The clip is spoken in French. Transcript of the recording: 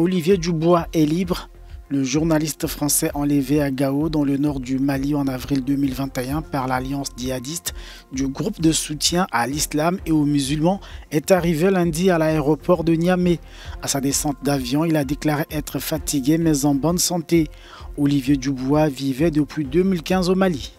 Olivier Dubois est libre. Le journaliste français enlevé à Gao dans le nord du Mali en avril 2021 par l'alliance djihadiste du groupe de soutien à l'islam et aux musulmans est arrivé lundi à l'aéroport de Niamey. À sa descente d'avion, il a déclaré être fatigué mais en bonne santé. Olivier Dubois vivait depuis 2015 au Mali.